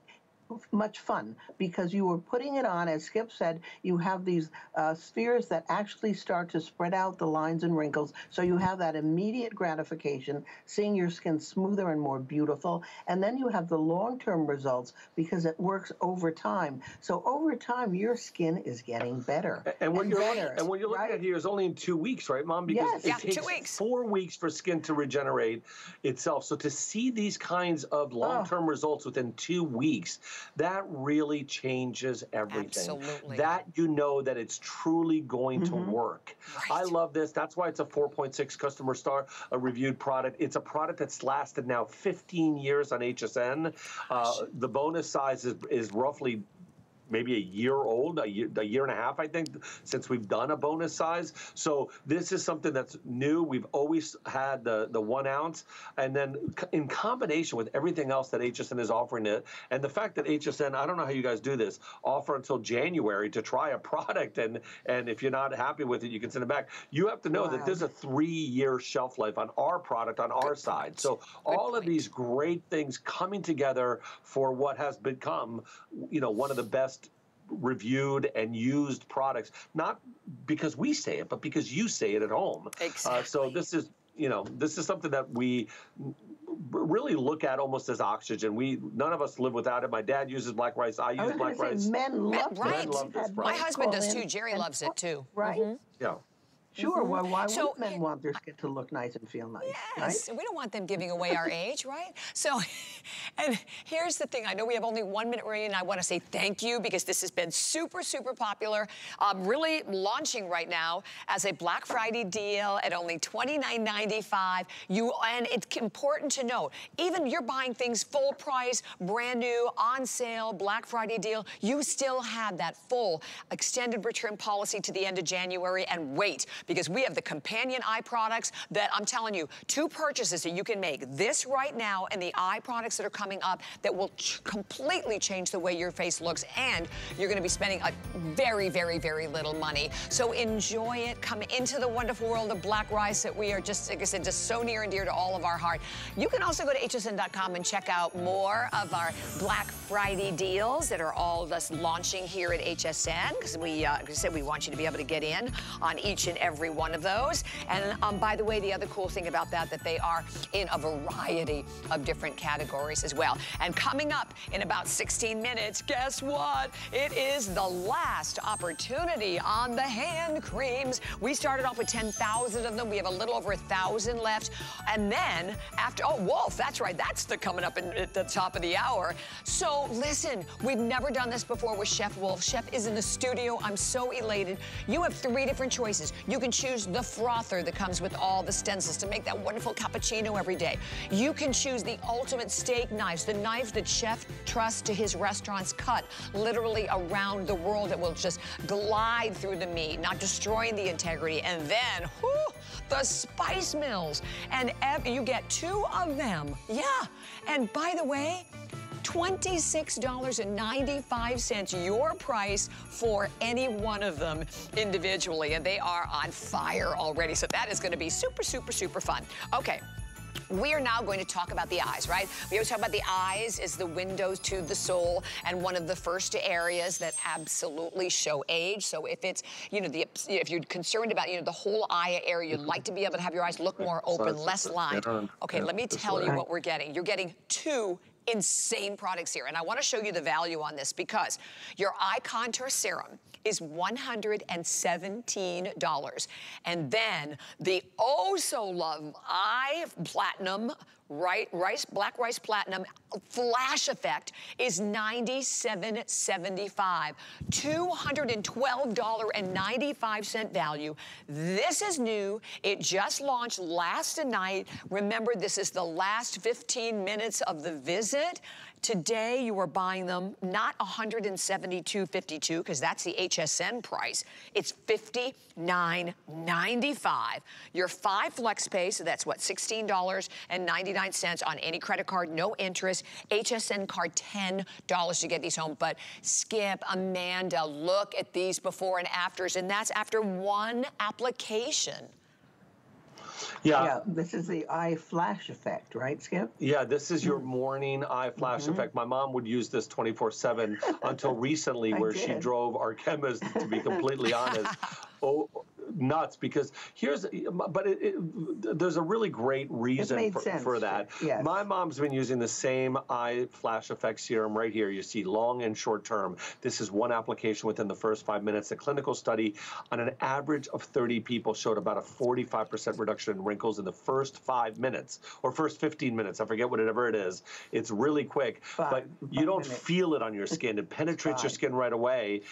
much fun because you were putting it on, as Skip said, you have these spheres that actually start to spread out the lines and wrinkles, so you have that immediate gratification, seeing your skin smoother and more beautiful, and then you have the long-term results because it works over time. So over time, your skin is getting better. And what you're looking at here is only in 2 weeks, right, Mom? Because it takes 4 weeks for skin to regenerate itself. So to see these kinds of long-term results within 2 weeks, that really changes everything. Absolutely. That you know that it's truly going to work. Right. I love this. That's why it's a 4.6 customer star, a reviewed product. It's a product that's lasted now 15 years on HSN. The bonus size is roughly maybe a year old, a year and a half, I think, since we've done a bonus size. So this is something that's new. We've always had the 1 ounce. And then in combination with everything else that HSN is offering it, and the fact that HSN, I don't know how you guys do this, offer until January to try a product, and if you're not happy with it, you can send it back. You have to know that there's a 3-year shelf life on our product, on our side. So all of these great things coming together for what has become, you know, one of the best reviewed and used products, not because we say it, but because you say it at home. Exactly. So this is, you know, this is something that we really look at almost as oxygen. None of us live without it. My dad uses black rice. I use black rice. Men love it. Right. My husband does too. Jerry loves it too. Right. Yeah. Sure. Well, why would men want their skin to look nice and feel nice? Yes, right? We don't want them giving away our age, right? So, and here's the thing. I know we have only 1 minute remaining. I want to say thank you because this has been super, super popular. Really launching right now as a Black Friday deal at only $29.95. And it's important to note, even you're buying things full price, brand new, on sale, Black Friday deal. You still have that full extended return policy to the end of January. And wait. because we have the companion eye products that I'm telling you, two purchases that you can make this right now and the eye products that are coming up that will completely change the way your face looks, and you're gonna be spending a very, very, very little money. So enjoy it, come into the wonderful world of black rice that we are just, like I said, just so near and dear to all of our heart. You can also go to hsn.com and check out more of our Black Friday deals that are all of us launching here at HSN, because we said we want you to be able to get in on each and every one of those. And by the way, the other cool thing about that they are in a variety of different categories as well. And coming up in about 16 minutes, guess what? It is the last opportunity on the hand creams. We started off with 10,000 of them. We have a little over 1,000 left. And then after, oh, Wolf, that's right. That's the coming up at the top of the hour. So listen, we've never done this before with Chef Wolf. Chef is in the studio. I'm so elated. You have three different choices. You can choose the frother that comes with all the stencils to make that wonderful cappuccino every day. You can choose the ultimate steak knives, the knife that Chef trusts to his restaurants cut literally around the world that will just glide through the meat, not destroying the integrity. And then, whoo, the spice mills. And you get two of them. Yeah. And by the way, $26.95 your price for any one of them individually. And they are on fire already. So that is going to be super, super, super fun. Okay. We are now going to talk about the eyes, right? We always talk about the eyes as the windows to the soul, and one of the first areas that absolutely show age. So if it's, you know, if you're concerned about, you know, the whole eye area, you'd like to be able to have your eyes look more open, less lined. Okay, let me tell you what we're getting. You're getting two insane products here, and I want to show you the value on this, because your eye contour serum is $117, and then the oh so love eye platinum black rice platinum flash effect is $97.75, $212.95 value. This is new. It just launched last night. Remember, this is the last 15 minutes of the visit. Today, you are buying them not $172.52, because that's the HSN price. It's $59.95. Your 5 flex pay, so that's what, $16.99 on any credit card, no interest. HSN card, $10 to get these home. But Skip, Amanda, look at these before and afters, and that's after one application. Yeah. Yeah, this is the eye flash effect, right, Skip? Yeah, this is your morning eye flash effect. My mom would use this 24/7 until recently, where she drove our chemist, to be completely honest, nuts, because here's, but there's a really great reason for that. Yes. My mom's been using the same eye flash effect serum right here. You see long and short term. This is one application within the first 5 minutes. A clinical study on an average of 30 people showed about a 45% reduction in wrinkles in the first 5 minutes, or first 15 minutes. I forget whatever it is. It's really quick, but you don't feel it on your skin. It penetrates your skin right away.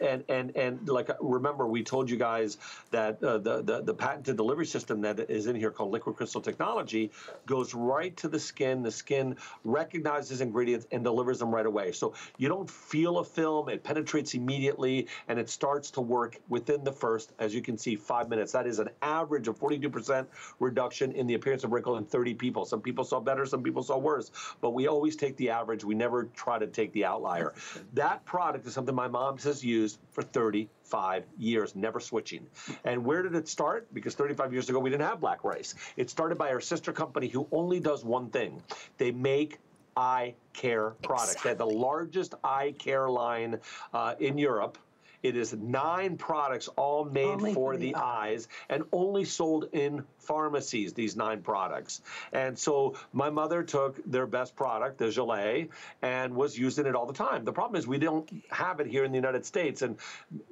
And like, remember, we told you guys that the patented delivery system that is in here called liquid crystal technology goes right to the skin. The skin recognizes ingredients and delivers them right away. So you don't feel a film. It penetrates immediately, and it starts to work within the first, as you can see, 5 minutes. That is an average of 42% reduction in the appearance of wrinkle in 30 people. Some people saw better, some people saw worse, but we always take the average. We never try to take the outlier. That product is something my mom has used for 35 years, never switching. And where did it start? Because 35 years ago, we didn't have black rice. It started by our sister company, who only does one thing. They make eye care products. Exactly. They had the largest eye care line in Europe. It is 9 products, all made for the eyes, and only sold in pharmacies, these 9 products. And so my mother took their best product, the gelée, and was using it all the time. The problem is we don't have it here in the United States, and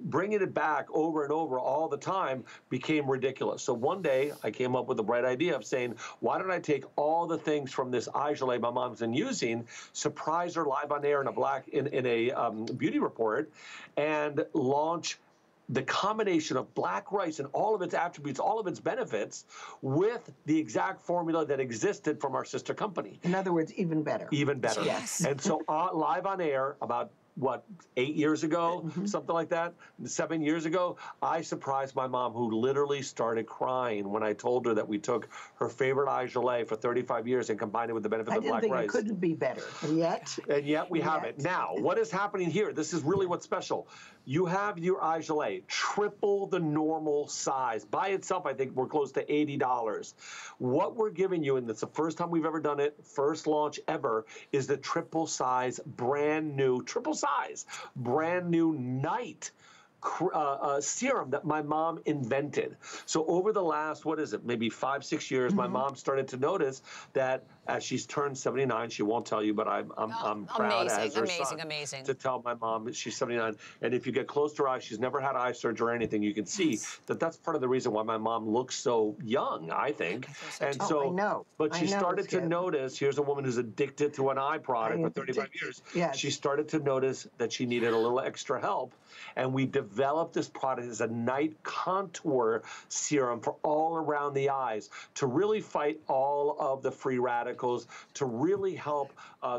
bringing it back over and over all the time became ridiculous. So one day I came up with the bright idea of saying, why don't I take all the things from this eye gelée my mom's been using, surprise her live on air in a beauty report, and launch the combination of black rice and all of its attributes, all of its benefits, with the exact formula that existed from our sister company. In other words, even better. Even better. Yes. And so live on air about what, 8 years ago, something like that, 7 years ago, I surprised my mom, who literally started crying when I told her that we took her favorite eye gelée for 35 years and combined it with the benefits of black rice. I didn't think it couldn't be better, and yet we have it. Now, what is happening here? This is really what's special. You have your eye gelée, triple the normal size. By itself, I think we're close to $80. What we're giving you, and it's the first time we've ever done it, first launch ever, is the triple size, brand new, night serum that my mom invented. So over the last, what is it, maybe five, 6 years, my mom started to notice that as she's turned 79, she won't tell you, but I'm proud as her son to tell my mom that she's 79. And if you get close to her eye, she's never had eye surgery or anything, you can see that that's part of the reason why my mom looks so young, I think. But she started to notice, here's a woman who's addicted to an eye product for 35 years. Yes. She started to notice that she needed a little extra help. And we developed this product as a night contour serum for all around the eyes to really fight all of the free radicals, to really help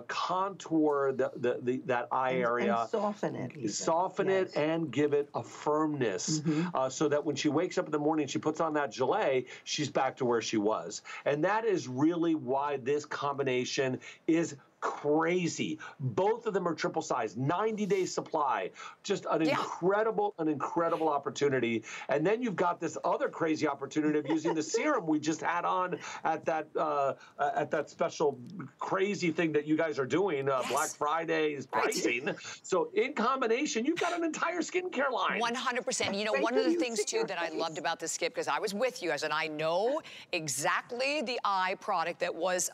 contour that eye area. And soften it. Soften it and give it a firmness so that when she wakes up in the morning, she puts on that gelée, she's back to where she was. And that is really why this combination is crazy. Both of them are triple size, 90-day supply. Just an incredible opportunity. And then you've got this other crazy opportunity of using the serum we just had on at that special crazy thing that you guys are doing, Black Friday's pricing. So in combination, you've got an entire skincare line. 100%. You know, one of the things too that I loved about this, Skip, because I was with you, and I know exactly the eye product that was,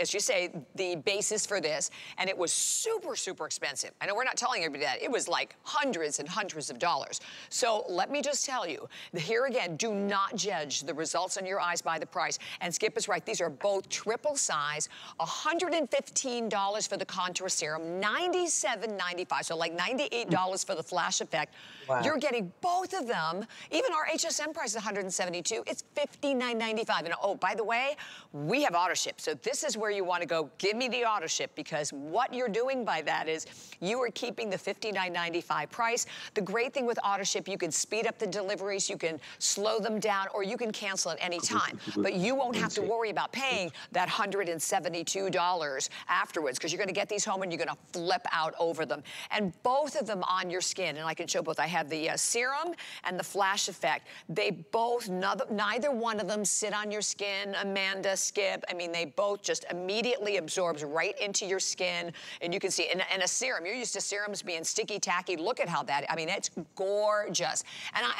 as you say, the base for this, and it was super, super expensive. I know we're not telling everybody that. It was like hundreds and hundreds of dollars. So let me just tell you, here again, do not judge the results on your eyes by the price. And Skip is right. These are both triple size, $115 for the contour serum, $97.95, so like $98 for the flash effect. Wow. You're getting both of them. Even our HSN price is $172. It's $59.95. And oh, by the way, we have auto ship. So this is where you want to go. Give me the auto ship, because what you're doing by that is you are keeping the $59.95 price. The great thing with auto ship, you can speed up the deliveries, you can slow them down, or you can cancel at any time. But you won't have to worry about paying that $172 afterwards, because you're going to get these home and you're going to flip out over them. And both of them on your skin, and I can show both. I have the serum and the flash effect. They both, neither one of them sit on your skin, Amanda, Skip. I mean, they both just immediately absorb right into your skin, and you can see, and a serum, you're used to serums being sticky, tacky. Look at how that, I mean, it's gorgeous.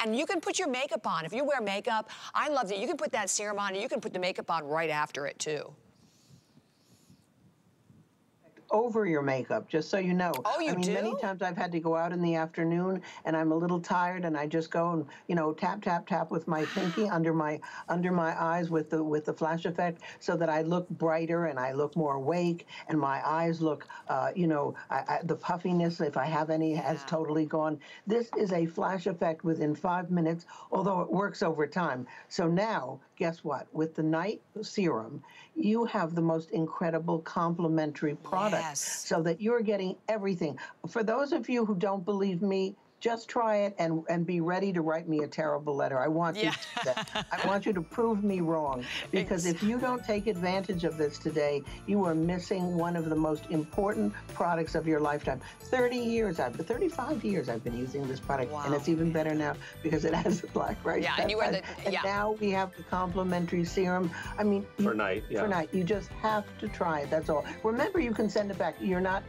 And you can put your makeup on. If you wear makeup, I love that. You can put that serum on, and you can put the makeup on right after it, too. Over your makeup, just so you know. Oh, you do? I mean, many times I've had to go out in the afternoon and I'm a little tired, and I just go and, you know, tap, tap, tap with my pinky under my eyes with the flash effect, so that I look brighter and I look more awake, and my eyes look, you know, the puffiness, if I have any, has totally gone. This is a flash effect within 5 minutes, although it works over time. So now, guess what? With the night serum, you have the most incredible complementary product. Yes. So that you're getting everything. For those of you who don't believe me, just try it and be ready to write me a terrible letter. I want you to do that. I want you to prove me wrong, because if you don't take advantage of this today, you are missing one of the most important products of your lifetime. 35 years I've been using this product, and it's even better now because it has the black rice. Yeah, and you are the, and now we have the complimentary serum. I mean, for night, you just have to try it. That's all. Remember, you can send it back. You're not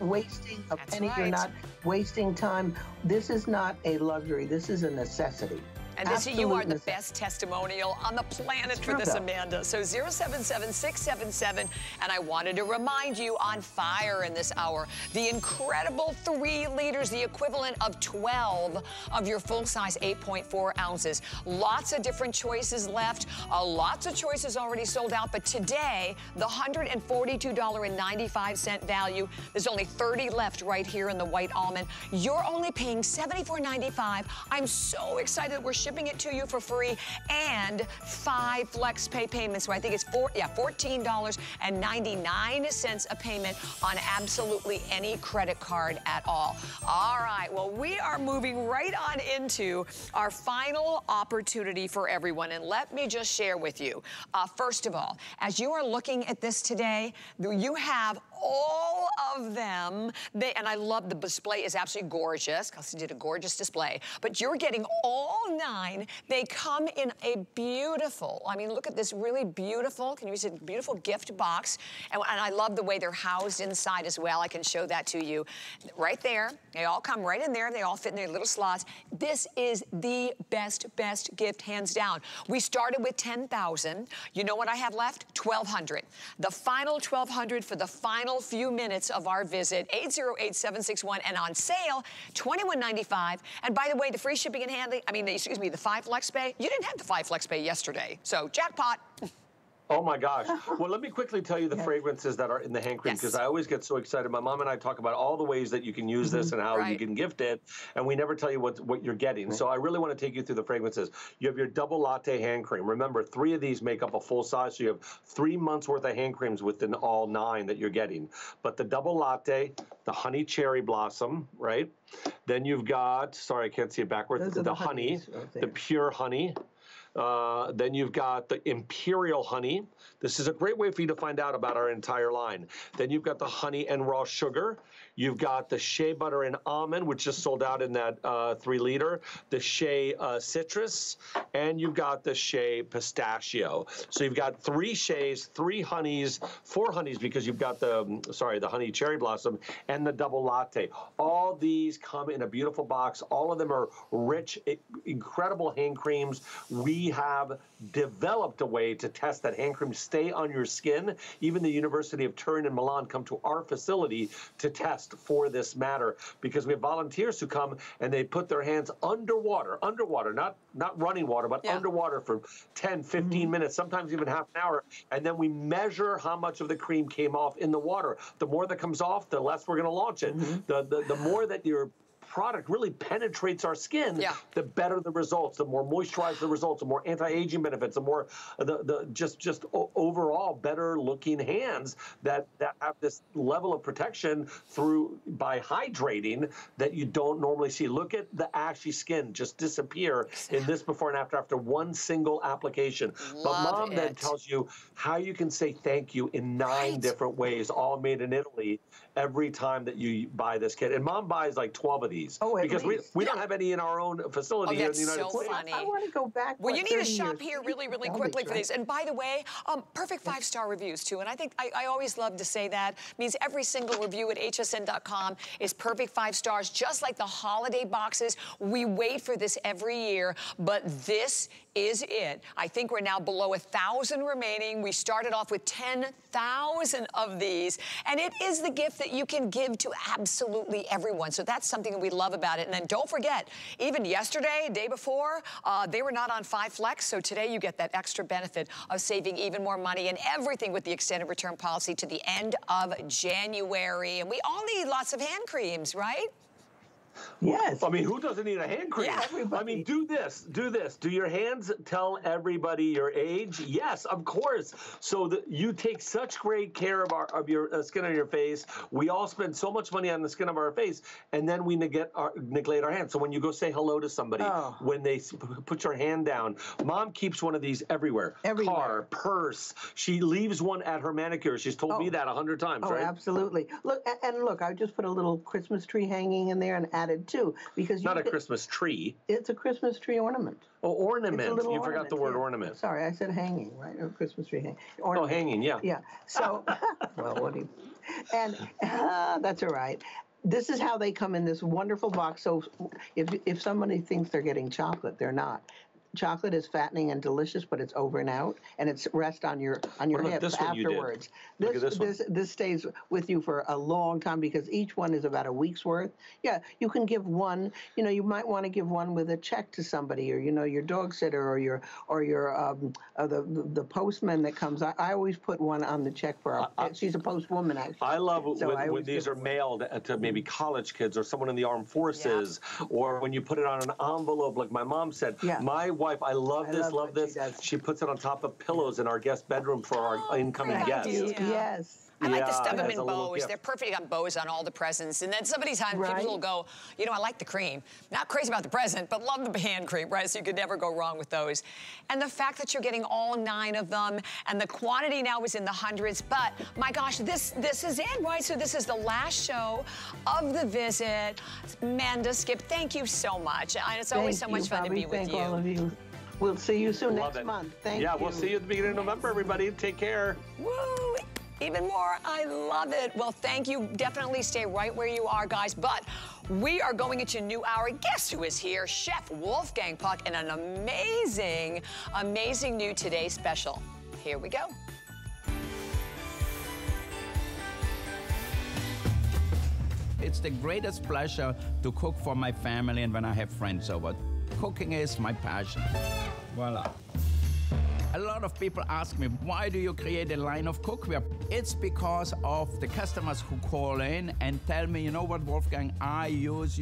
wasting a penny. Right. You're not wasting time. This is not a luxury. This is a necessity. And this, you are the best testimonial on the planet for this, Amanda. So 077-677, and I wanted to remind you, on fire in this hour, the incredible 3 liters, the equivalent of 12 of your full-size 8.4 ounces. Lots of different choices left. Lots of choices already sold out, but today, the $142.95 value, there's only 30 left right here in the white almond. You're only paying $74.95. I'm so excited we're shipping it to you for free, and 5 flex pay payments. So I think it's $14.99 a payment on absolutely any credit card at all. All right, well, we are moving right on into our final opportunity for everyone, and let me just share with you. First of all, as you are looking at this today, you have all of them. And I love the display is absolutely gorgeous. Kelsey did a gorgeous display. But you're getting all 9. They come in a beautiful, I mean, look at this really beautiful, can you see, beautiful gift box. And I love the way they're housed inside as well. I can show that to you. Right there, they all come right in there. They all fit in their little slots. This is the best gift, hands down. We started with 10,000. You know what I have left? 1,200. The final 1,200 for the final few minutes of our visit, 808-761, and on sale, $21.95. And by the way, the free shipping and handling, I mean, excuse me, the 5 flex pay, you didn't have the 5 flex pay yesterday, so jackpot. Oh my gosh. Well, let me quickly tell you the fragrances that are in the hand cream, because I always get so excited. My mom and I talk about all the ways that you can use this and how you can gift it, and we never tell you what you're getting. So I really want to take you through the fragrances. You have your double latte hand cream. Remember, 3 of these make up a full size, so you have 3 months worth of hand creams within all 9 that you're getting. But the double latte, the honey cherry blossom, right? Then you've got, sorry, I can't see it backwards, the honey, right, the pure honey. Then you've got the Imperial Honey. This is a great way for you to find out about our entire line. Then you've got the honey and raw sugar. You've got the shea butter and almond, which just sold out in that 3-liter. The shea citrus, and you've got the shea pistachio. So you've got 3 sheas, 3 honeys, 4 honeys, because you've got the, sorry, the honey cherry blossom and the double latte. All these come in a beautiful box. All of them are rich, incredible hand creams. We have developed a way to test that hand cream stay on your skin. Even the University of Turin and Milan come to our facility to test for this matter, because we have volunteers who come and they put their hands underwater, not running water, but underwater for 10, 15 minutes, sometimes even half an hour, and then we measure how much of the cream came off in the water. The more that comes off, the less we're going to launch it. The more that you're product really penetrates our skin, the better the results, the more moisturized the results, the more anti-aging benefits, the more just overall better looking hands that have this level of protection through by hydrating that you don't normally see. Look at the ashy skin just disappear in this before and after one single application. Love but mom it. Then tells you how you can say thank you in 9 different ways, all made in Italy, every time that you buy this kit. And mom buys like 12 of these because we don't have any in our own facility here in the United States. Funny. I want to go back. Well, you need to shop here really quickly for these. And by the way, perfect 5-star reviews too. And I think I always love to say that. It means every single review at hsn.com is perfect 5 stars, just like the holiday boxes. We wait for this every year, but this is it. I think we're now below 1,000 remaining. We started off with 10,000 of these, and it is the gift that you can give to absolutely everyone. So that's something that we love about it. And then don't forget, even yesterday, day before, they were not on 5 flex, so today you get that extra benefit of saving even more money, and everything with the extended return policy to the end of January. And we all need lots of hand creams, right? Yes. I mean, who doesn't need a hand cream? I mean, do this. Do your hands tell everybody your age? Yes, of course. So you take such great care of your skin on your face. We all spend so much money on the skin of our face, and then we neglect our hands. So when you go say hello to somebody, when they put your hand down, mom keeps one of these everywhere. Car, purse. She leaves one at her manicure. She's told me that 100 times, right? Oh, absolutely. Look, I just put a little Christmas tree hanging in there and added too, because not a Christmas tree. It's a Christmas tree ornament. Oh, ornament. You forgot the word ornament. Sorry, I said hanging, right? Or Christmas tree hanging. Ornament. Oh, hanging, yeah. Yeah. So, well, what do you? And that's all right. This is how they come in this wonderful box. So, if somebody thinks they're getting chocolate, they're not. chocolate is fattening and delicious, but it's over and out, and it's rest on your hips afterwards. This stays with you for a long time because each one is about a week's worth. Yeah, you can give one. You know, you might want to give one with a check to somebody, or you know, your dog sitter, or the postman that comes. I always put one on the check for our. She's a postwoman, actually. I love it when these are mailed to maybe college kids or someone in the armed forces, or when you put it on an envelope, like my mom said. Yeah. My wife, I love this. She puts it on top of pillows in our guest bedroom for our incoming guests. Yes. I like to stuff them in bows. They're perfect on bows on all the presents. And then sometimes people will go, you know, I like the cream. Not crazy about the present, but love the hand cream, right? So you could never go wrong with those. And the fact that you're getting all 9 of them, and the quantity now is in the hundreds. But my gosh, this is it, right? So this is the last show of the visit. Amanda, Skip, thank you so much. And it's always so much fun to be with you. All of you. We'll see you soon next month. Thank you. Yeah, we'll see you at the beginning of November, everybody. Take care. Woo! Even more, I love it. Well, thank you. Definitely stay right where you are, guys. But we are going into a new hour. Guess who is here? Chef Wolfgang Puck and an amazing, amazing new Today Special. Here we go. It's the greatest pleasure to cook for my family and when I have friends over. Cooking is my passion. Voila. A lot of people ask me, why do you create a line of cookware? It's because of the customers who call in and tell me, you know what, Wolfgang, I use